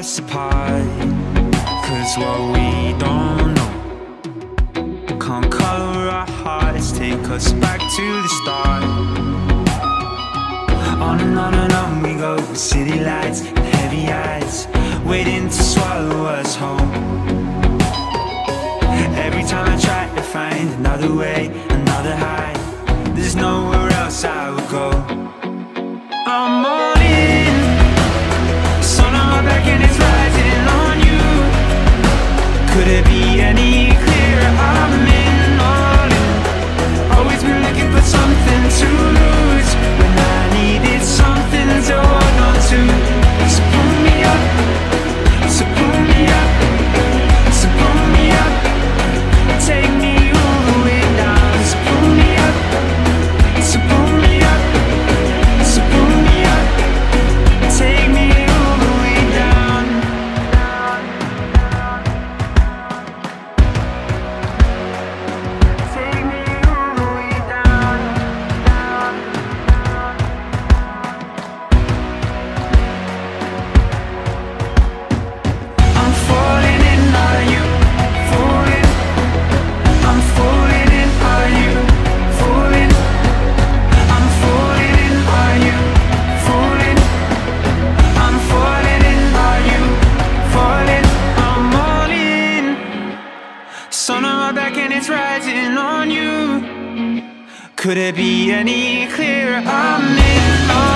us apart, 'cause what we don't know can't color our hearts, take us back to the start. On and on we go, city lights and heavy eyes, waiting to swallow us home. Every time I try to find another way, another high, there's nowhere else I would go. I'm on in, sun on my back and it's rising on you. Could it be any clearer? I'm in, all in. Always been looking for something to lose, when I needed something to hold on to. So pull me up, so pull me up, so pull me up, take me all the way down. So pull me up, so pull me up, so pull me up, take me all the way down. Take me all the way down. I'm falling in, are you falling? I'm falling in, are you falling? I'm falling in, are you falling? I'm falling in, are you falling? I'm all in, sun on my back and it's rising on you. Could it be any clearer? I'm in, oh.